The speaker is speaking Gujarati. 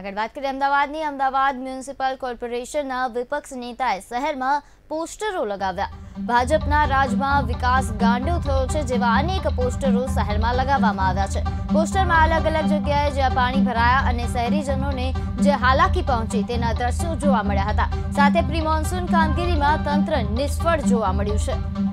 अगर बात करें अमदावादनी अमदावाद म्युनिसिपल कोर्पोरेशनના विपक्ष नेताએ શહેરમાં પોસ્ટરો લગાવ્યા। ભાજપના રાજમાં વિકાસ ગાંડો થયો છે જેવા અનેક પોસ્ટરો શહેરમાં લગાવવામાં આવ્યા છે। પોસ્ટરમાં અલગ અલગ જગ્યાએ જ્યાં પાણી ભરાયા અને શહેરીજનોને જે હાલાકી પહોંચી તેના દ્રશ્યો જોવા મળ્યા હતા। સાથે પ્રી મોન્સૂન કામગીરીમાં તંત્ર નિષ્ફળ જોવા મળ્યું છે।